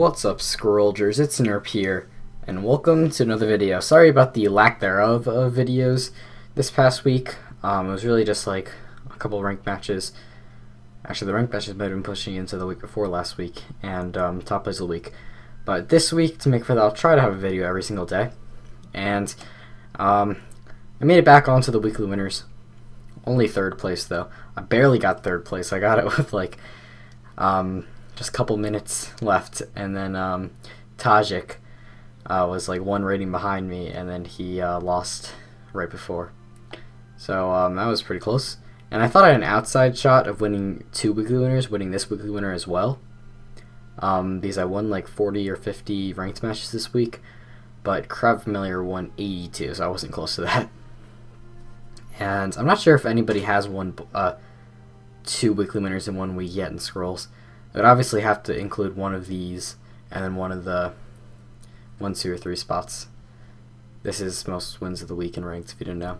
What's up, Scrollers? It's Nerp here, and welcome to another video. Sorry about the lack thereof of videos this past week. It was really just like a couple ranked matches. Actually, the ranked matches might have been pushing into the week before last week, and top plays of the week. But this week, to make for that, I'll try to have a video every single day. And I made it back onto the weekly winners. Only third place, though. I barely got third place. I got it with like... just a couple minutes left, and then Tajik was like one rating behind me, and then he lost right before. So that was pretty close. And I thought I had an outside shot of winning two weekly winners, winning this weekly winner as well, because I won like 40 or 50 ranked matches this week, but Crab Familiar won 82, so I wasn't close to that. And I'm not sure if anybody has won two weekly winners in one week yet in Scrolls. I would obviously have to include one of these and then one of the 1, 2, or 3 spots. This is most wins of the week in ranked, if you didn't know.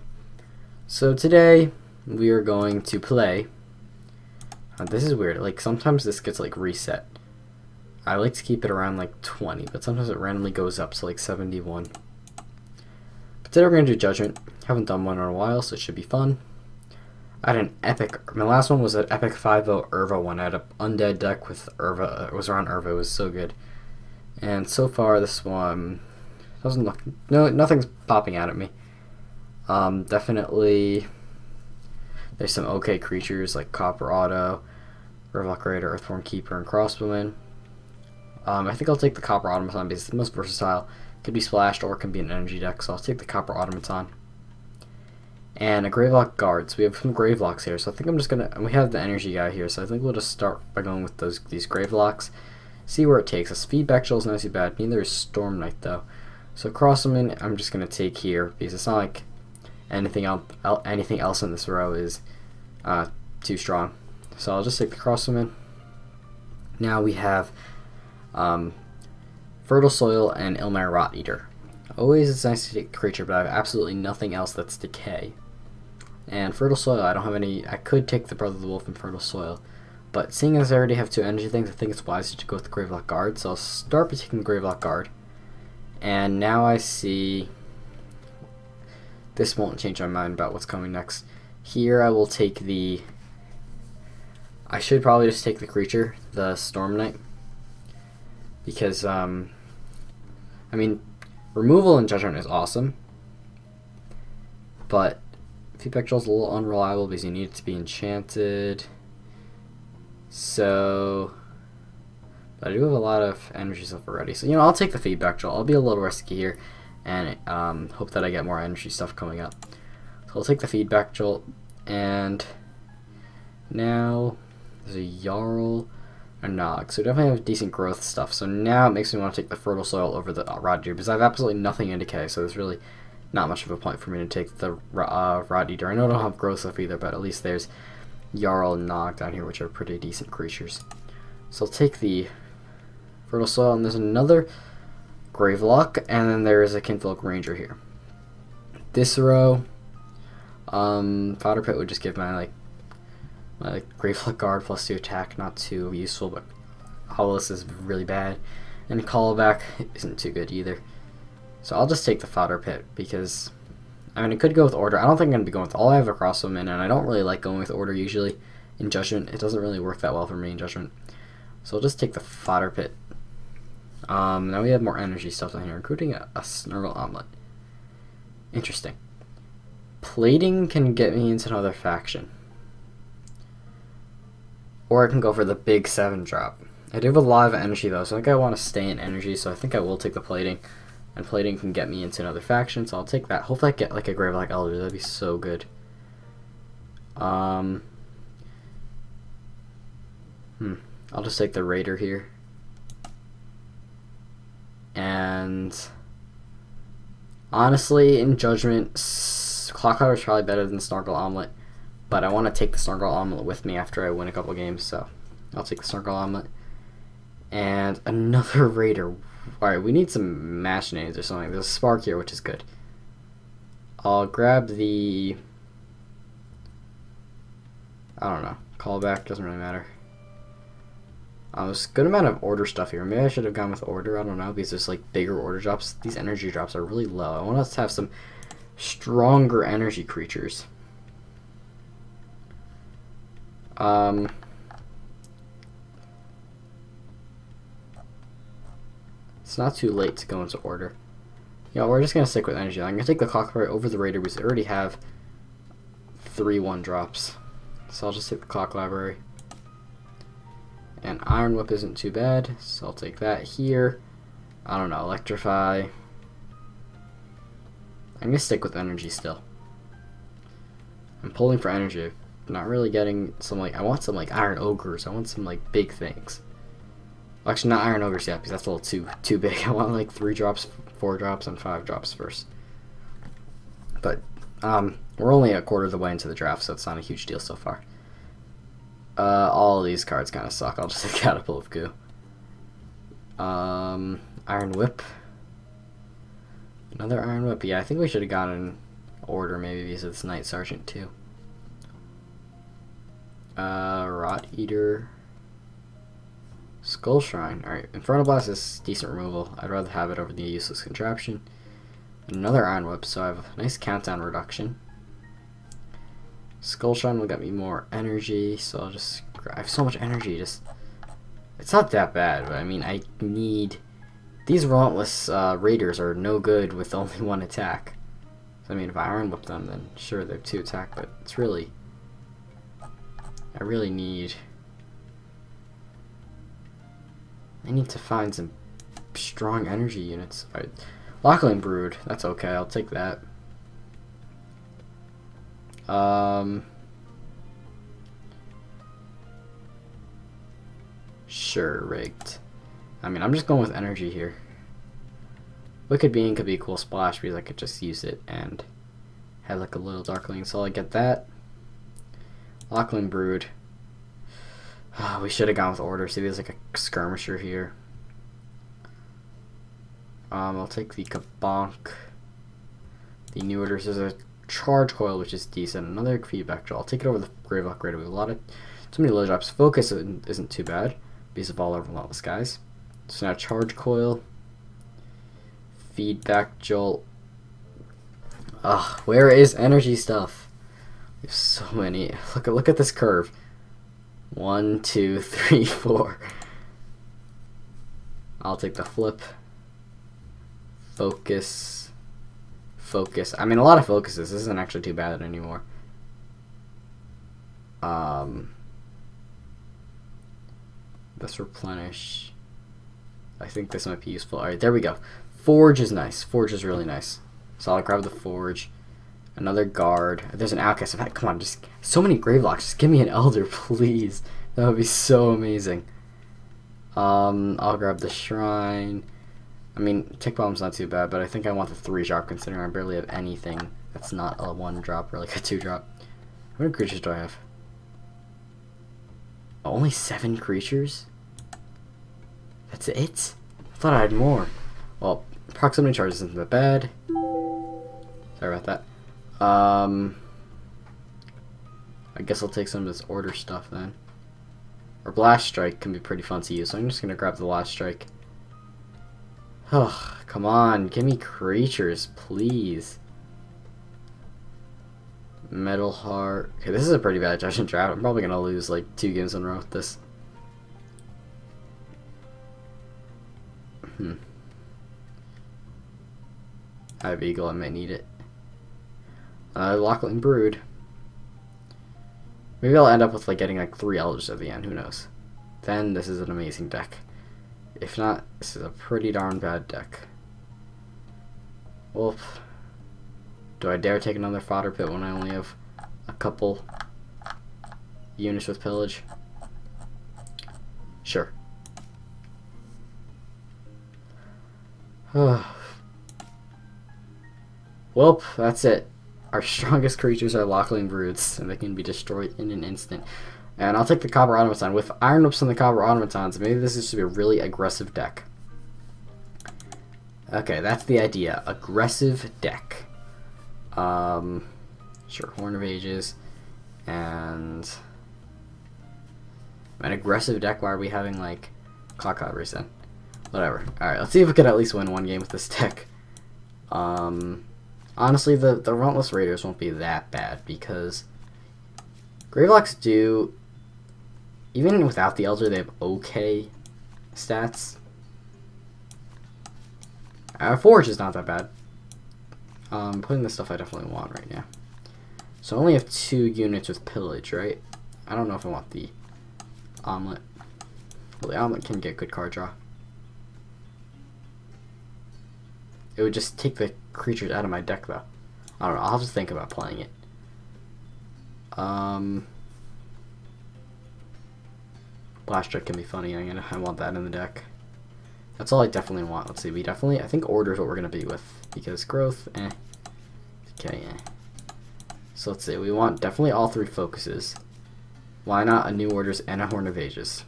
So today we are going to play. This is weird. Like sometimes this gets like reset. I like to keep it around like 20, but sometimes it randomly goes up to like 71. But today we're gonna do Judgment. Haven't done one in a while, so it should be fun. I had an epic, my last one was an epic 5-0 Irva one. I had an undead deck with Irva, it was around Irva, it was so good. And so far this one doesn't look, no, nothing's popping out at me. Definitely there's some okay creatures like Copper Auto, Gravelock Raider, Earthworm Keeper, and Crosswoman. I think I'll take the Copper Automaton because it's the most versatile. Could be splashed or can be an energy deck, so I'll take the Copper Automaton. And a Gravelock Guard, so we have some Gravelocks here, so I think I'm just gonna, we have the energy guy here, so I think we'll just start by going with these Gravelocks, see where it takes us. Feedback Jolt is not too bad, neither is Storm Knight though. So Crosswoman I'm just gonna take here, because it's not like anything else in this row is too strong. So I'll just take the Crosswoman. Now we have Fertile Soil and Ilmair Rot Eater. Always it's nice to take a creature, but I have absolutely nothing else that's decay. And Fertile Soil, I don't have any. I could take the Brother of the Wolf and Fertile Soil, but seeing as I already have two energy things, I think it's wiser to go with the Gravelock Guard, so I'll start by taking Gravelock Guard. And now I see... this won't change my mind about what's coming next. Here I will take the... I should probably just take the creature, the Storm Knight, because, I mean, removal and Judgment is awesome, but... Feedback Jolt is a little unreliable because you need it to be enchanted. So, but I do have a lot of energy stuff already. So, you know, I'll take the Feedback Jolt. I'll be a little risky here and hope that I get more energy stuff coming up. So I'll take the Feedback Jolt. And now there's a Yarl and Nog. So we definitely have decent growth stuff. So now it makes me want to take the Fertile Soil over the Rod Eater because I have absolutely nothing in decay. So there's really... not much of a point for me to take the Rod Eater. I know I don't have growth stuff either, but at least there's Yarl and Nog down here, which are pretty decent creatures. So I'll take the Fertile Soil, and there's another Gravelock, and then there's a Kinfolk Ranger here. This row, Fodder Pit would just give my Gravelock Guard plus 2 attack, not too useful, but Hollis is really bad, and Callback isn't too good either. So I'll just take the Fodder Pit because, I mean, it could go with Order. I don't think I'm going to be going with all I have a Crosswoman, and I don't really like going with Order usually in Judgment. It doesn't really work that well for me in Judgment. So I'll just take the Fodder Pit. Now we have more energy stuff down here, including a Snurvel Omelette. Interesting. Plating can get me into another faction. Or I can go for the big 7 drop. I do have a lot of energy though, so I think I want to stay in energy, so I think I will take the Plating. And Plating can get me into another faction, so I'll take that. Hopefully I get like a Gravelock Elder, that'd be so good. I'll just take the Raider here. And honestly, in Judgment, Clock Library is probably better than Snurvel Omelette, but I want to take the Snurvel Omelette with me after I win a couple games, so I'll take the Snurvel Omelette. And another Raider. Alright, we need some mash names or something. There's a Spark here, which is good. I'll grab the... I don't know. Callback, doesn't really matter. There's a good amount of order stuff here. Maybe I should have gone with order, I don't know, because there's like bigger order drops. These energy drops are really low. I want us to have some stronger energy creatures. It's not too late to go into order. Yeah, you know, we're just going to stick with energy. I'm going to take the Clock Library over the Raider because I already have 3/1 drops. So I'll just take the Clock Library. And Iron Whip isn't too bad, so I'll take that here. I don't know, Electrify. I'm going to stick with energy still. I'm pulling for energy. I'm not really getting some, like, I want some, like, Iron Ogres. I want some, like, big things. Actually, not Iron Ogres yet, because that's a little too big. I want, like, 3 drops, 4 drops, and 5 drops first. But, we're only a quarter of the way into the draft, so it's not a huge deal so far. All of these cards kind of suck. I'll just take Catapult of Goo. Iron Whip. Another Iron Whip. Yeah, I think we should have gotten order, maybe, because it's Night Sergeant, too. Rot Eater. Skull Shrine. Alright, Inferno Blast is decent removal. I'd rather have it over the useless contraption. Another Iron Whip, so I have a nice countdown reduction. Skull Shrine will get me more energy, so I'll just... I have so much energy, just... It's not that bad, but I mean, I need... These Relentless Raiders are no good with only 1 attack. So, I mean, if I Iron Whip them, then sure, they have 2 attack, but it's really... I really need... I need to find some strong energy units. Alright, Lockling Brood, that's okay, I'll take that. Sure, rigged. I mean, I'm just going with energy here. Wicked Being could be a cool splash because I could just use it and have like a little Darkling, so I get that. Lockling Brood. Oh, we should have gone with order. See, there's like a skirmisher here. I'll take the Kabonk. The new orders is a Charge Coil, which is decent. Another Feedback Jolt. I'll take it over the Gravelock Raider. We have a lot of so many low drops. Focus isn't too bad because of all over Relentless guys. So now Charge Coil, Feedback Jolt. Ugh, where is energy stuff? There's so many. Look at this curve. 1, 2, 3, 4. I'll take the flip. Focus. Focus. I mean, a lot of focuses. This isn't actually too bad anymore. Let's replenish. I think this might be useful. Alright, there we go. Forge is nice. Forge is really nice. So I'll grab the Forge. Another guard. There's an outcast. In fact, come on, just so many Gravelocks. Just give me an elder, please. That would be so amazing. I'll grab the shrine. I mean, Tick Bomb's not too bad, but I think I want the 3-drop considering I barely have anything that's not a 1-drop or like a 2-drop. How many creatures do I have? Only 7 creatures? That's it? I thought I had more. Well, proximity charge isn't that bad. Sorry about that. I guess I'll take some of this order stuff then. Or Blast Strike can be pretty fun to use, so I'm just gonna grab the Blast Strike. Oh, come on, give me creatures, please. Metal Heart. Okay, this is a pretty bad Judgment draft. I'm probably gonna lose like 2 games in a row with this. I have Eagle, I might need it. Lockling Brood. Maybe I'll end up with like getting like 3 elders at the end, who knows. Then this is an amazing deck. If not, this is a pretty darn bad deck. Wolf. Do I dare take another Fodder Pit when I only have a couple units with Pillage? Sure. Welp, that's it. Our strongest creatures are Lockling Broods, and they can be destroyed in an instant. And I'll take the Copper Automaton. With Iron Whips and the Copper Automatons, maybe this is to be a really aggressive deck. Okay, that's the idea. Aggressive deck. Sure, Horn of Ages. And An aggressive deck, why are we having, like, Clock Library then? Whatever. Alright, let's see if we could at least win one game with this deck. Honestly, the Relentless Raiders won't be that bad, because Gravelocks do, even without the Elder, they have okay stats. Our Forge is not that bad. Putting the stuff I definitely want right now. So I only have 2 units with Pillage, right? I don't know if I want the Omelette. Well, the Omelette can get good card draw. It would just take the creatures out of my deck, though. I don't know. I'll have to think about playing it. Blast Strike can be funny. I want that in the deck. That's all I definitely want. Let's see. We definitely... I think order is what we're going to be with. Because growth, eh. Okay, eh. So let's see. We want definitely all 3 focuses. Why not a New Orders and a Horn of Ages?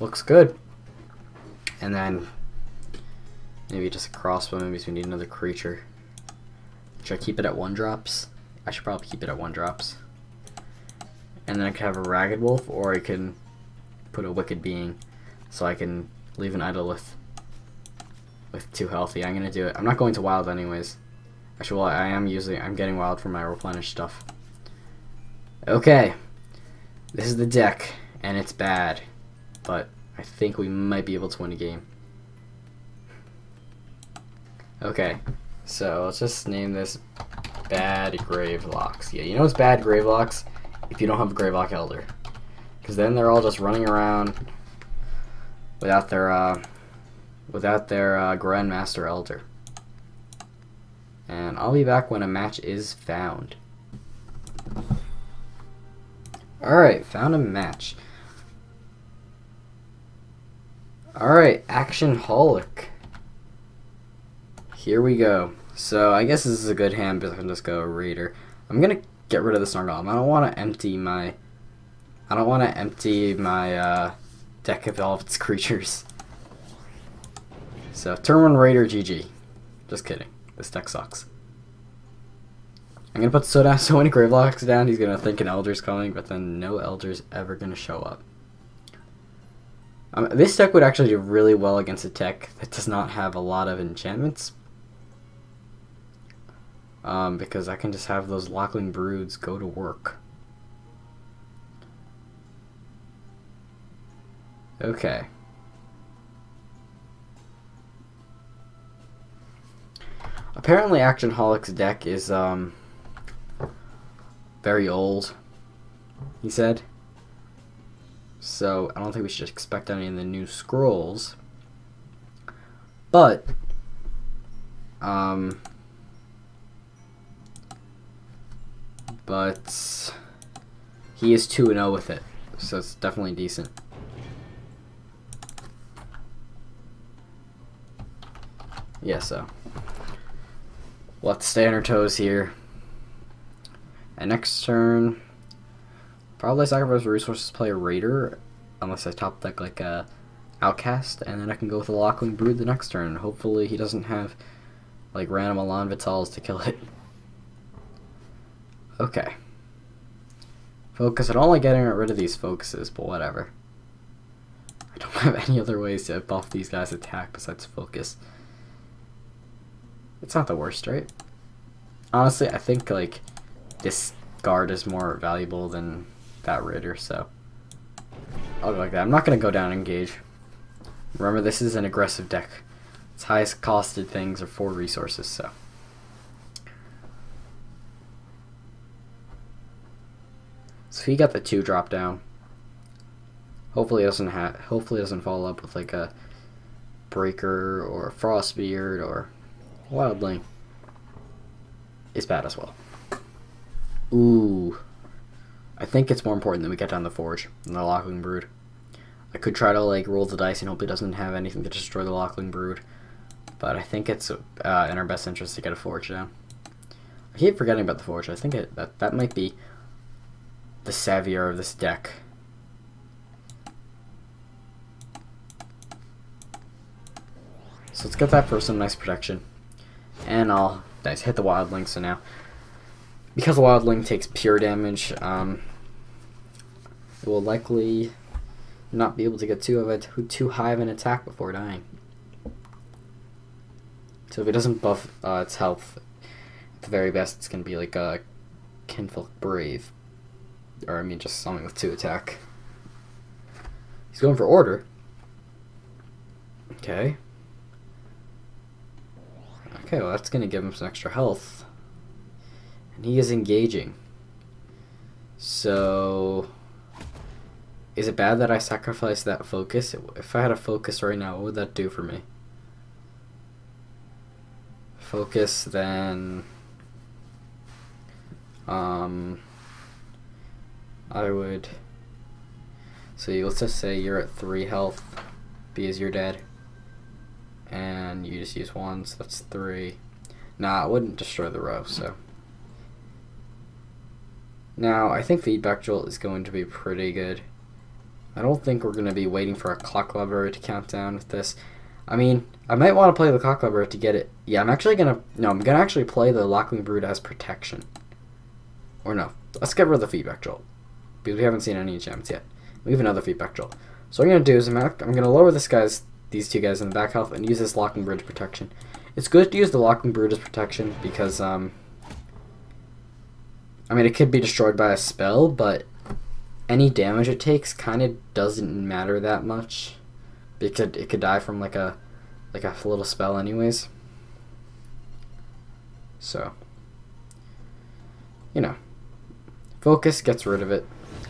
Looks good. And then... maybe just a Crosswoman, because we need another creature. Should I keep it at 1-drops? I should probably keep it at 1-drops. And then I could have a Ragged Wolf, or I can put a Wicked Being, so I can leave an Idolith with 2 healthy. I'm gonna do it. I'm not going to Wild anyways. Actually, well, I'm getting Wild for my Replenish stuff. Okay. This is the deck, and it's bad. But I think we might be able to win a game. Okay, so let's just name this Bad Gravelocks. Yeah, you know it's Bad Gravelocks if you don't have a Gravelock Elder. Because then they're all just running around without their Grandmaster Elder. And I'll be back when a match is found. Alright, found a match. Alright, Actionholic. Here we go. So I guess this is a good hand because I can just go Raider. I'm gonna get rid of the Snurvel. I don't want to empty my. I don't want to empty my deck of all of its creatures. So turn 1 Raider GG. Just kidding. This deck sucks. I'm gonna put so many Gravelocks down. He's gonna think an Elder's coming, but then no Elder's ever gonna show up. This deck would actually do really well against a tech that does not have a lot of enchantments. Because I can just have those Lockling Broods go to work. Okay. Apparently Actionholic's deck is very old, he said. So I don't think we should expect any of the new Scrolls. But he is 2-0 with it, so it's definitely decent. Yeah, so we'll have to stay on our toes here. And next turn, probably sacrifice resources, play a Raider, unless I top deck like a Outcast, and then I can go with a Lockling Brood the next turn. Hopefully he doesn't have like random Elan Vitals to kill it. Okay. Focus. I don't like getting rid of these focuses, but whatever. I don't have any other ways to buff these guys' attack besides focus. It's not the worst, right? Honestly, I think like this guard is more valuable than that Raider, so I'll go like that. I'm not gonna go down and engage. Remember, this is an aggressive deck. Its highest costed things are 4 resources, so. So he got the 2-drop down. Hopefully it doesn't follow up with like a Breaker or a Frostbeard or Wildling. It's bad as well. Ooh. I think it's more important that we get down the Forge than the Lockling Brood. I could try to like roll the dice and hope it doesn't have anything to destroy the Lockling Brood. But I think it's in our best interest to get a Forge down. I keep forgetting about the Forge. I think that might be the savior of this deck. So let's get that for some nice protection. And I'll nice hit the Wildling, so now because the Wildling takes pure damage, It will likely not be able to get too high of an attack before dying. So if it doesn't buff its health, at the very best it's going to be like a Kinfolk Brave. Or I mean just something with 2 attack. He's going for order. Okay. Okay, well that's going to give him some extra health. And he is engaging. So... is it bad that I sacrificed that focus? If I had a focus right now, what would that do for me? Focus, then... I would... so let's just say you're at 3 health because you're dead. And you just use 1, so that's 3. Nah, it wouldn't destroy the row, so... now, I think Feedback Jolt is going to be pretty good. I don't think we're going to be waiting for a Clock Library to count down with this. I mean, I might want to play the Clock Library to get it. Yeah, I'm actually going to... no, I'm going to actually play the Lockling Brood as protection. Or no. Let's get rid of the Feedback Jolt. Because we haven't seen any enchantments yet. We have another Feedback Jolt. So what I'm going to do is I'm going to lower this guy's, these 2 guys in the back health and use this Lockling Brood as protection. It's good to use the Lockling Brood as protection because... I mean, it could be destroyed by a spell, but any damage it takes kind of doesn't matter that much. It could die from like a little spell anyways. So, you know, focus gets rid of it,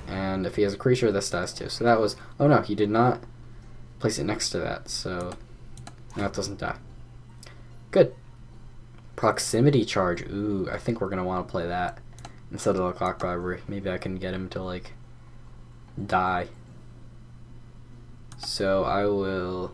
and if he has a creature, this dies too. So that was, oh no, he did not place it next to that, so now it doesn't die. Good. Proximity charge. Ooh, I think we're gonna want to play that. Instead of the Clock Library, maybe I can get him to, like, die. So I will...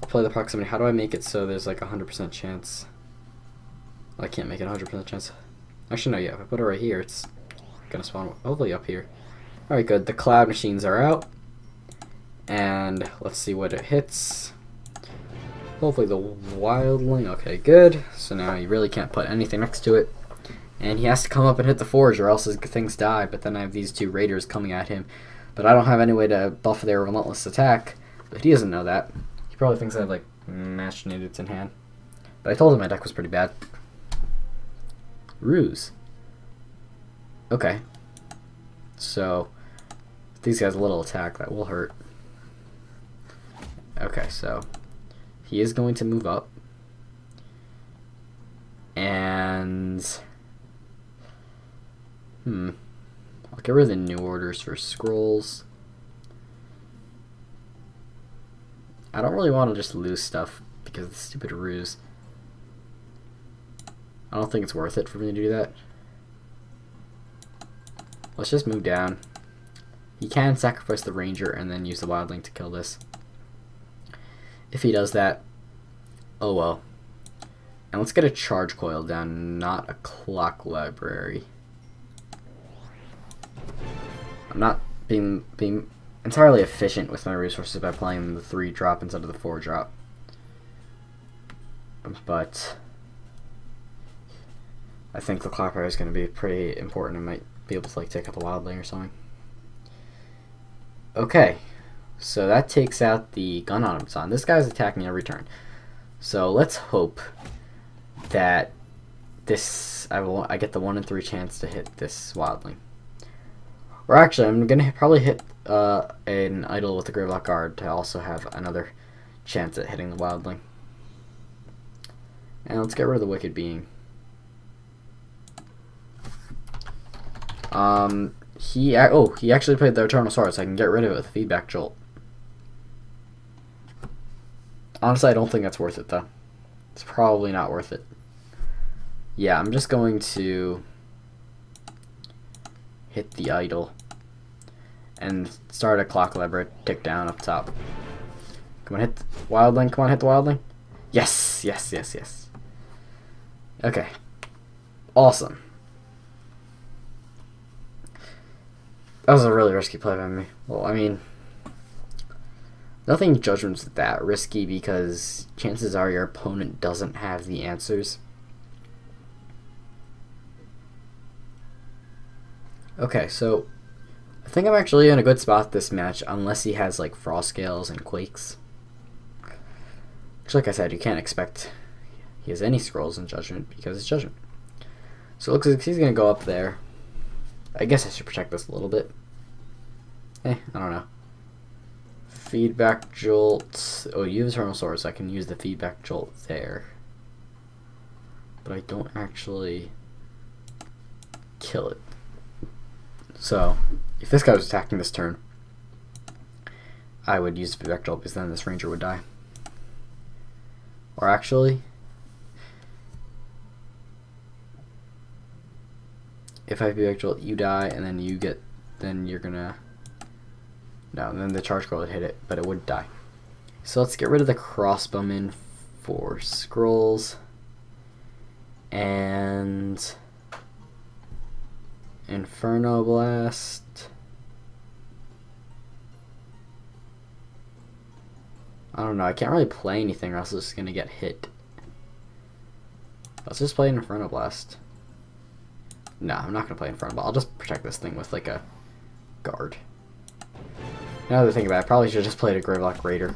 I'll play the proximity. How do I make it so there's, like, 100% chance? Well, I can't make it 100% chance. Actually, no, yeah. If I put it right here, it's gonna spawn hopefully up here. Alright, good. The cloud machines are out. And let's see what it hits. Hopefully the Wildling. Okay, good. So now you really can't put anything next to it. And he has to come up and hit the Forge or else his things die. But then I have these 2 raiders coming at him. But I don't have any way to buff their relentless attack. But he doesn't know that. He probably thinks I have, like, match natives in hand. But I told him my deck was pretty bad. Ruse. Okay. So... these guys a little attack, that will hurt. Okay, so he is going to move up. And I'll get rid of the new orders for scrolls. I don't really want to just lose stuff because of the stupid ruse. I don't think it's worth it for me to do that. Let's just move down. He can sacrifice the ranger and then use the wildling to kill this. If he does that, oh well. And let's get a charge coil down, not a clock library. I'm not being entirely efficient with my resources by playing the 3 drop instead of the 4 drop. But I think the clock library is going to be pretty important. I might be able to like take up a wildling or something. Okay, so that takes out the gun automaton. This guy's attacking every turn. So let's hope that this I get the 1 in 3 chance to hit this wildling. Or actually, I'm gonna probably hit an idol with the Gravelock Guard to also have another chance at hitting the wildling. And let's get rid of the Wicked Being. He actually played the Eternal Sword, so I can get rid of it with a Feedback Jolt. Honestly, I don't think that's worth it, though. It's probably not worth it. Yeah, I'm just going to hit the idol and start a clock library tick down up top. Come on, hit the wildling. Come on, hit the wildling. Yes, yes, yes, yes. Okay. Awesome. That was a really risky play by me. Well, I mean, Nothing Judgment's that risky because chances are your opponent doesn't have the answers. Okay, so I think I'm actually in a good spot this match unless he has like Frost Scales and Quakes. Which, like I said, you can't expect he has any Scrolls in Judgment because it's Judgment. So it looks like he's going to go up there. I guess I should protect this a little bit. Eh, I don't know. Feedback Jolt. Oh, you have Eternal Sword, so I can use the Feedback Jolt there. But I don't actually kill it. So, if this guy was attacking this turn, I would use Feedback Jolt because then this Ranger would die. Or actually, if I Feedback Jolt, you die, and then you get. Then you're gonna. No, and then the Charge Coil would hit it, but it would die. So let's get rid of the Crossbowman for Scrolls. And Inferno Blast. I don't know, I can't really play anything or else it's going to get hit. Let's just play an Inferno Blast. No, I'm not going to play Inferno Blast. I'll just protect this thing with like a guard. Now that I think about it, I probably should have just played a Gravelock Raider.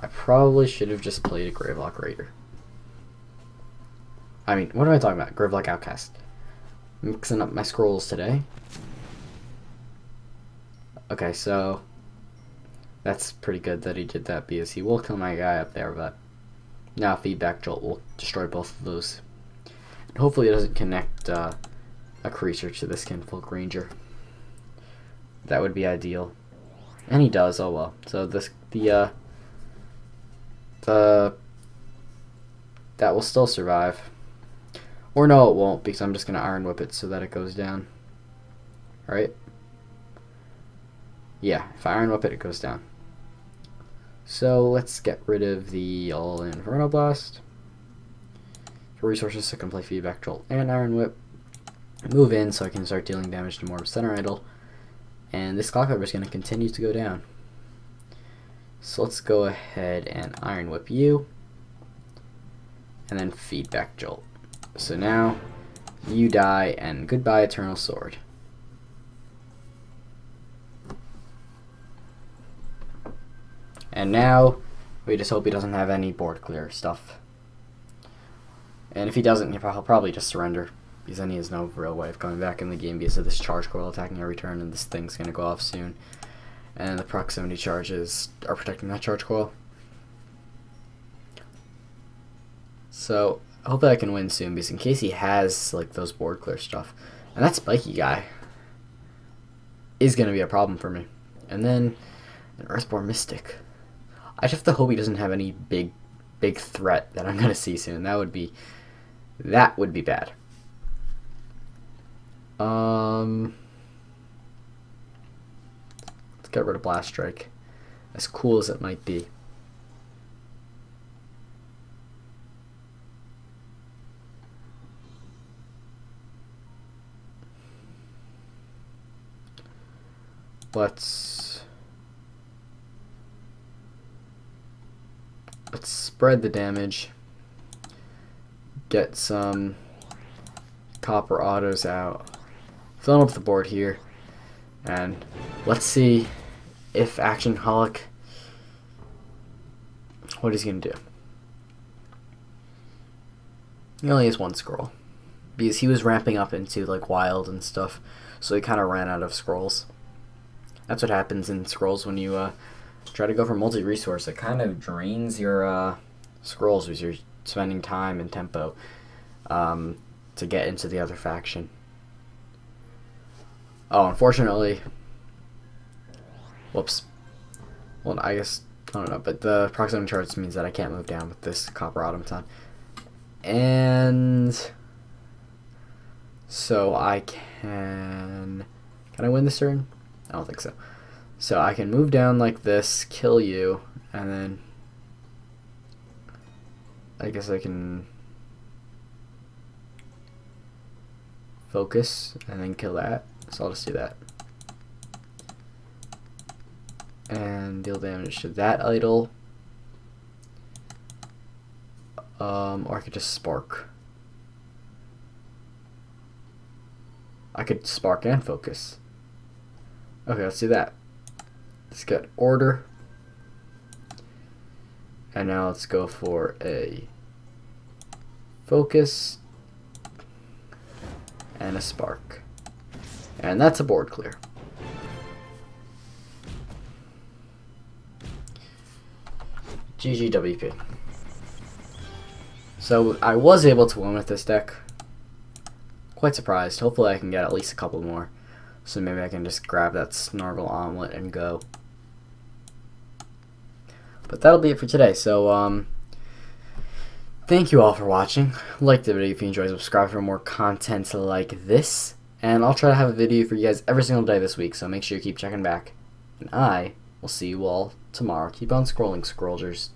I mean, what am I talking about? Gravelock Outcast. Mixing up my Scrolls today. Okay, so that's pretty good that he did that because he will kill my guy up there, but now Feedback Jolt will destroy both of those. And hopefully it doesn't connect a creature to this Kinfolk Ranger. That would be ideal, and he does. Oh well. So that will still survive, or no, it won't because I'm just gonna Iron Whip it so that it goes down. Right? Yeah. If I Iron Whip it, it goes down. So let's get rid of the all Inferno Blast for resources. So I can play Feedback Jolt and Iron Whip. Move in so I can start dealing damage to more of a center idol. And this Clock Library is going to continue to go down. So let's go ahead and Iron Whip you. And then Feedback Jolt. So now you die and goodbye Eternal Sword. And now we just hope he doesn't have any board clear stuff. And if he doesn't, he'll probably just surrender. Because then he has no real way of coming back in the game because of this Charge Coil attacking every turn, and this thing's going to go off soon. And the proximity charges are protecting that Charge Coil. So, I hope that I can win soon because in case he has like those board clear stuff. And that spiky guy is going to be a problem for me. And then an Earthborn Mystic. I just have to hope he doesn't have any big threat that I'm going to see soon. That would be bad. Let's get rid of Blast Strike, as cool as it might be. Let's spread the damage, get some Copper Autos out. Filling up the board here, and let's see if Action Holic, what he's going to do. He only has one scroll, because he was ramping up into like Wild and stuff, so he kind of ran out of Scrolls. That's what happens in Scrolls when you try to go for multi-resource. It kind of drains your Scrolls because you're spending time and tempo to get into the other faction. Oh, unfortunately, whoops, well, I guess, I don't know, but the proximity charge means that I can't move down with this Copper Automaton, and so I can I win this turn? I don't think so. So I can move down like this, kill you, and then, I guess I can focus, and then kill that. So I'll just do that. and deal damage to that idol. Or I could just spark. I could spark and focus. Okay, let's do that. Let's get order. And now let's go for a focus and a spark. And that's a board clear. GGWP. So I was able to win with this deck. Quite surprised. Hopefully I can get at least a couple more. So maybe I can just grab that Snurvel Omelette and go. But that'll be it for today. So thank you all for watching. Like the video if you enjoyed, subscribe for more content like this. And I'll try to have a video for you guys every single day this week, so make sure you keep checking back. And I will see you all tomorrow. Keep on scrolling, Scrollers.